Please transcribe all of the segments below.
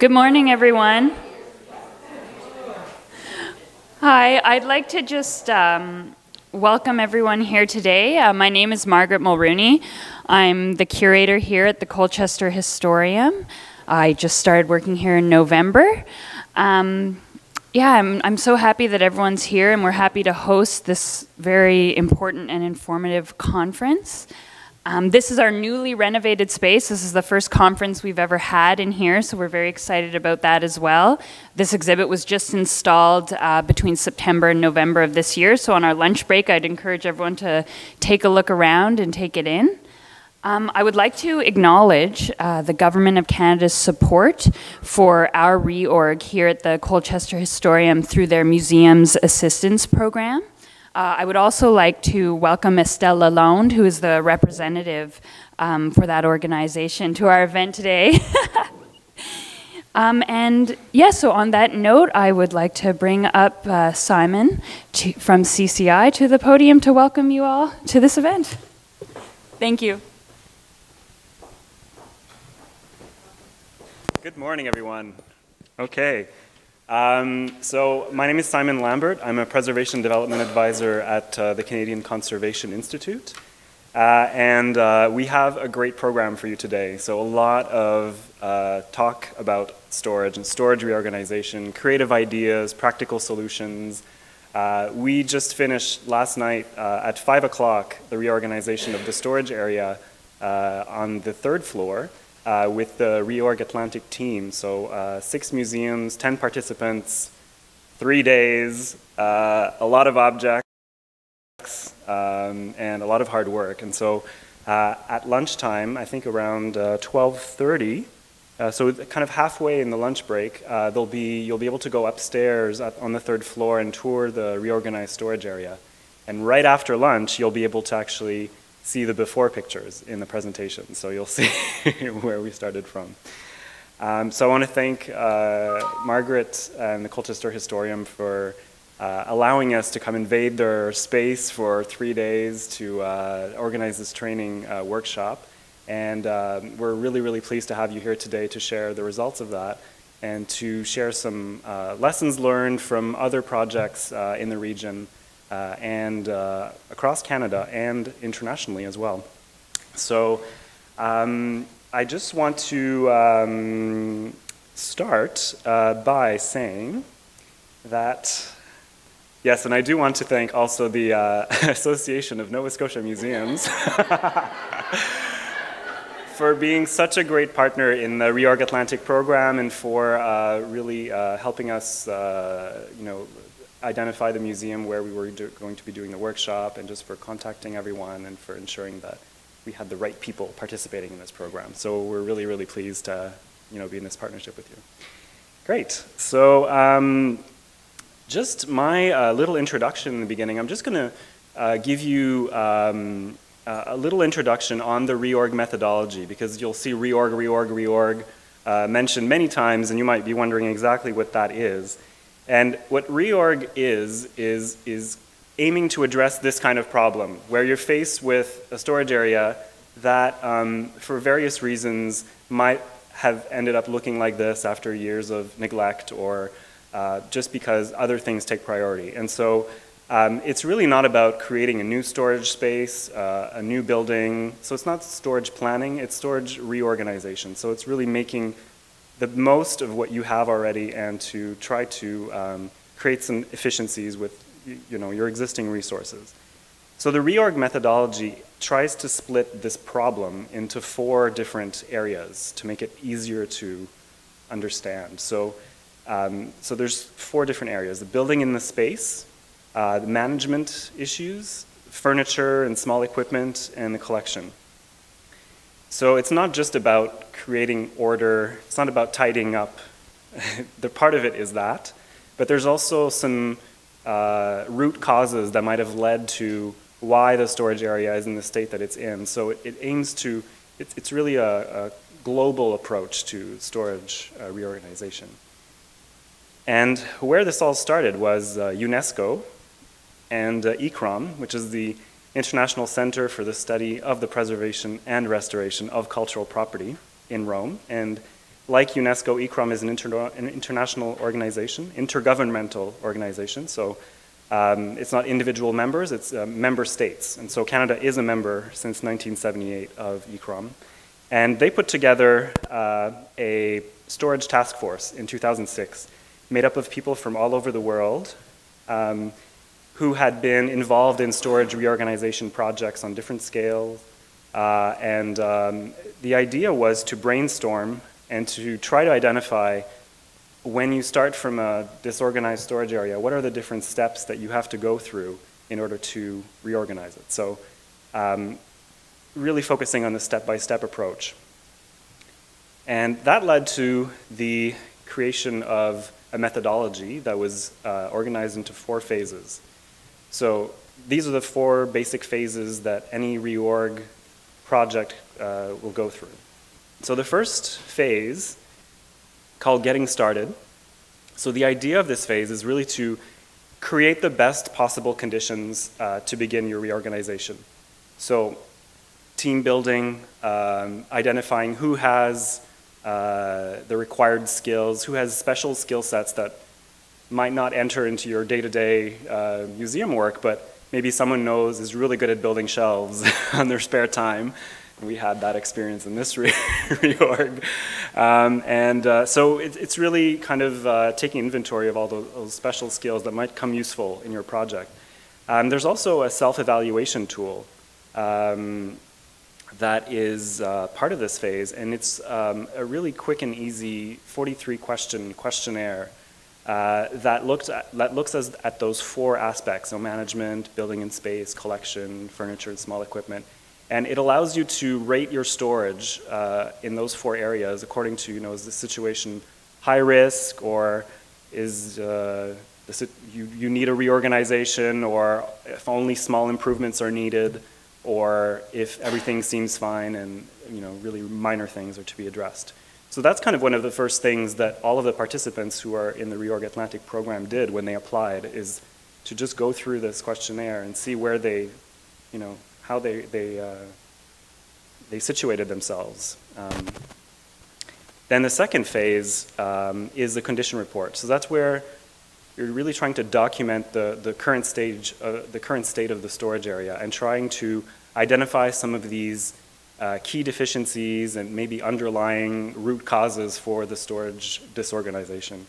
Good morning, everyone. Hi, I'd like to just welcome everyone here today. My name is Margaret Mulrooney. I'm the curator here at the Colchester Historeum. I just started working here in November. Yeah, I'm so happy that everyone's here, and we're happy to host this very important and informative conference. This is our newly renovated space. This is the first conference we've ever had in here, so we're very excited about that as well. This exhibit was just installed between September and November of this year, so on our lunch break, I'd encourage everyone to take a look around and take it in. I would like to acknowledge the Government of Canada's support for our RE-ORG here at the Colchester Historeum through their Museums Assistance Program. I would also like to welcome Estelle Lalonde, who is the representative for that organization, to our event today. And yeah, so on that note, I would like to bring up Simon from CCI to the podium to welcome you all to this event. Thank you. Good morning, everyone. Okay. So my name is Simon Lambert. I'm a Preservation Development Advisor at the Canadian Conservation Institute. We have a great program for you today. So a lot of talk about storage and storage reorganization, creative ideas, practical solutions. We just finished last night at 5 o'clock the reorganization of the storage area on the third floor. With the Reorg Atlantic team, so 6 museums, 10 participants, 3 days, a lot of objects, and a lot of hard work. And so at lunchtime, I think around 12:30, so kind of halfway in the lunch break, you'll be able to go upstairs on the third floor and tour the reorganized storage area. And right after lunch, you'll be able to actually see the before pictures in the presentation, so you'll see where we started from. So I want to thank Margaret and the Colchester Historeum for allowing us to come invade their space for 3 days to organize this training workshop. And we're really, really pleased to have you here today to share the results of that and to share some lessons learned from other projects in the region and across Canada and internationally as well. So I just want to start by saying that, yes, and I do want to thank also the Association of Nova Scotia Museums for being such a great partner in the Reorg Atlantic program and for really helping us, you know, identify the museum where we were going to be doing the workshop, and just for contacting everyone and for ensuring that we had the right people participating in this program. So we're really, really pleased to, you know, be in this partnership with you. Great. So just my little introduction in the beginning. I'm just going to give you a little introduction on the RE-ORG methodology, because you'll see RE-ORG, RE-ORG, RE-ORG mentioned many times, and you might be wondering exactly what that is. And what RE-ORG is aiming to address this kind of problem, where you're faced with a storage area that, for various reasons, might have ended up looking like this after years of neglect, or just because other things take priority. And so it's really not about creating a new storage space, a new building. So it's not storage planning, it's storage reorganization. So it's really making the most of what you have already, and to try to create some efficiencies with, you know, your existing resources. So the RE-ORG methodology tries to split this problem into 4 different areas to make it easier to understand. So, so there's 4 different areas: the building in the space, the management issues, furniture and small equipment, and the collection. So it's not just about creating order, it's not about tidying up. The part of it is that, but there's also some root causes that might have led to why the storage area is in the state that it's in. So it aims to, it's really a global approach to storage reorganization. And where this all started was UNESCO and ICCROM, which is the International Center for the Study of the Preservation and Restoration of Cultural Property in Rome. And like UNESCO, ICCROM is an international organization, intergovernmental organization. So it's not individual members, it's member states. And so Canada is a member since 1978 of ICCROM. And they put together a storage task force in 2006, made up of people from all over the world who had been involved in storage reorganization projects on different scales. The idea was to brainstorm and to try to identify, when you start from a disorganized storage area, what are the different steps that you have to go through in order to reorganize it? So really focusing on the step-by-step approach. And that led to the creation of a methodology that was organized into 4 phases. So these are the 4 basic phases that any reorg project will go through. So the first phase, called Getting Started. So the idea of this phase is really to create the best possible conditions to begin your reorganization. So team building, identifying who has the required skills, who has special skill sets that might not enter into your day-to-day museum work, but maybe someone knows is really good at building shelves on their spare time. We had that experience in this reorg. So it's really kind of taking inventory of all those special skills that might come useful in your project. There's also a self-evaluation tool that is part of this phase, and it's a really quick and easy 43-question questionnaire that looks at those 4 aspects, so management, building and space, collection, furniture, and small equipment. And it allows you to rate your storage in those 4 areas according to, you know, is the situation high risk, or is you need a reorganization, or if only small improvements are needed, or if everything seems fine and, you know, really minor things are to be addressed. So that's kind of one of the first things that all of the participants who are in the Reorg Atlantic program did when they applied, is to just go through this questionnaire and see where they, you know, how they situated themselves. Then the second phase is the condition report. So that's where you're really trying to document the current state of the storage area, and trying to identify some of these key deficiencies and maybe underlying root causes for the storage disorganization.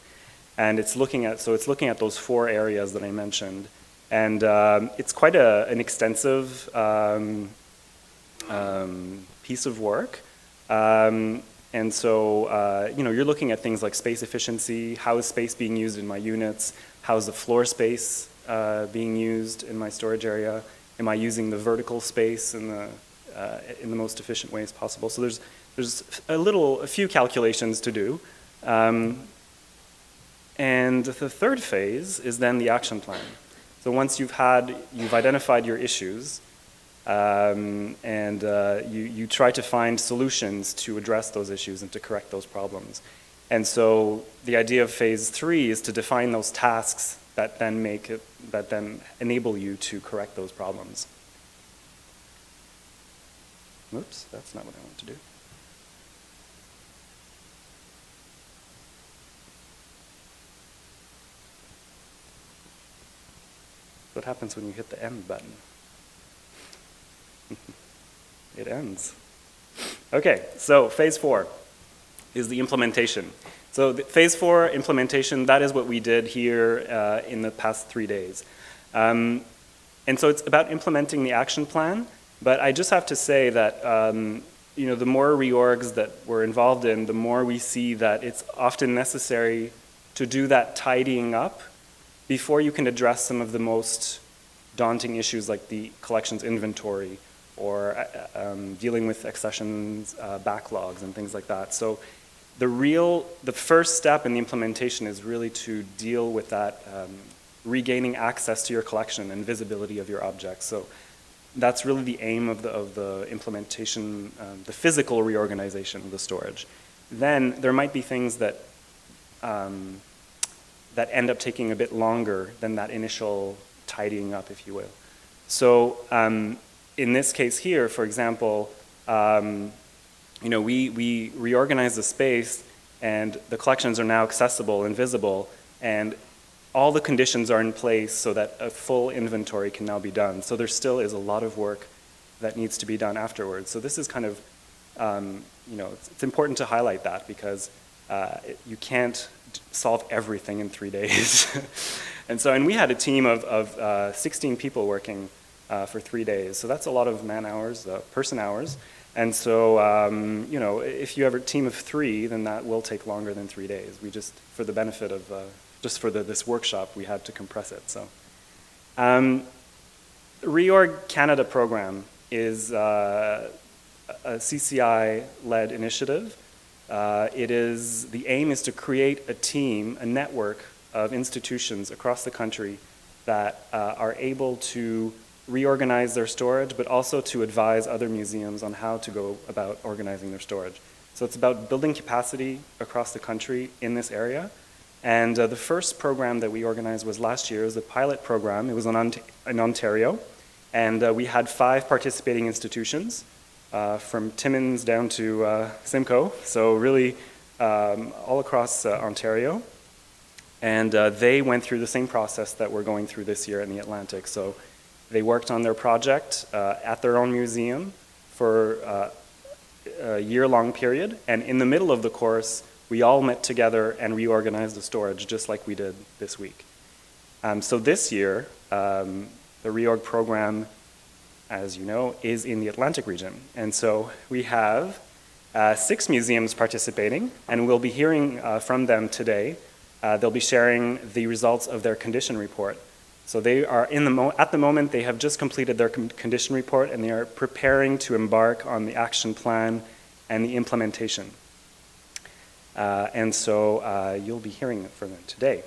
And it's looking at, so it's looking at those 4 areas that I mentioned. And it's quite an extensive piece of work. And so, you know, you're looking at things like space efficiency. How is space being used in my units? How is the floor space being used in my storage area? Am I using the vertical space in the most efficient ways possible? So there's a few calculations to do. And the third phase is then the action plan. So once you've identified your issues, you try to find solutions to address those issues and to correct those problems. And so the idea of phase 3 is to define those tasks that then enable you to correct those problems. Oops, that's not what I want to do. What happens when you hit the end button? It ends. Okay, so phase 4 is the implementation. So the phase 4 implementation, that is what we did here in the past 3 days. And so it's about implementing the action plan, but I just have to say that you know, the more reorgs that we're involved in, the more we see that it's often necessary to do that tidying up before you can address some of the most daunting issues, like the collections inventory, or dealing with accessions backlogs and things like that. So the first step in the implementation is really to deal with that, regaining access to your collection and visibility of your objects. So that's really the aim of the implementation, the physical reorganization of the storage. Then there might be things that that end up taking a bit longer than that initial tidying up, if you will. So in this case here, for example, you know, we reorganized the space, and the collections are now accessible and visible, and all the conditions are in place so that a full inventory can now be done. So there still is a lot of work that needs to be done afterwards. So this is kind of, you know, it's important to highlight that, because you can't solve everything in 3 days. and we had a team of 16 people working for 3 days. So that's a lot of man hours, person hours. And so, you know, if you have a team of 3, then that will take longer than 3 days. We just, for the benefit of, just for this workshop, we had to compress it, so. RE-ORG Canada program is a CCI-led initiative. The aim is to create a team, a network of institutions across the country that are able to reorganize their storage, but also to advise other museums on how to go about organizing their storage. So it's about building capacity across the country in this area. And the first program that we organized was last year. It was a pilot program. It was in Ontario. And we had 5 participating institutions from Timmins down to Simcoe. So really all across Ontario. And they went through the same process that we're going through this year in the Atlantic. So they worked on their project at their own museum for a year-long period. And in the middle of the course, we all met together and reorganized the storage just like we did this week. So this year, the RE-ORG program, as you know, is in the Atlantic region. And so we have 6 museums participating, and we'll be hearing from them today. They'll be sharing the results of their condition report. So they are at the moment, they have just completed their condition report, and they are preparing to embark on the action plan and the implementation. And so you'll be hearing it from them today.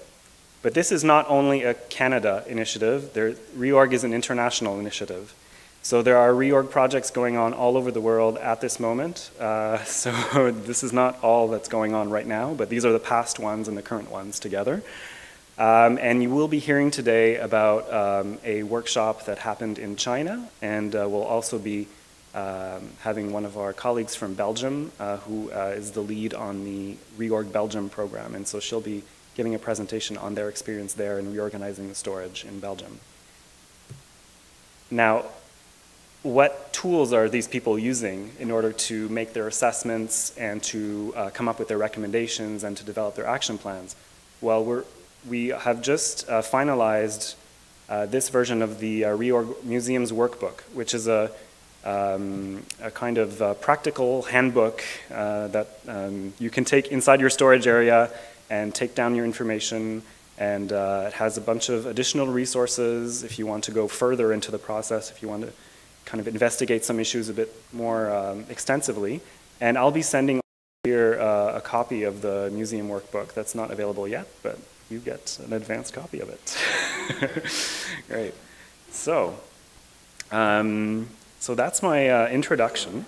But this is not only a Canada initiative. RE-ORG is an international initiative. So there are RE-ORG projects going on all over the world at this moment. So this is not all that's going on right now, but these are the past ones and the current ones together. And you will be hearing today about a workshop that happened in China, and we'll also be having one of our colleagues from Belgium who is the lead on the RE-ORG Belgium program, and so she'll be giving a presentation on their experience there in reorganizing the storage in Belgium. Now, what tools are these people using in order to make their assessments and to come up with their recommendations and to develop their action plans? Well, we have just finalized this version of the RE-ORG Museums Workbook, which is a kind of practical handbook that you can take inside your storage area and take down your information, and it has a bunch of additional resources if you want to go further into the process, if you want to kind of investigate some issues a bit more extensively. And I'll be sending here a copy of the museum workbook that's not available yet, but you get an advanced copy of it. Great. So that's my introduction.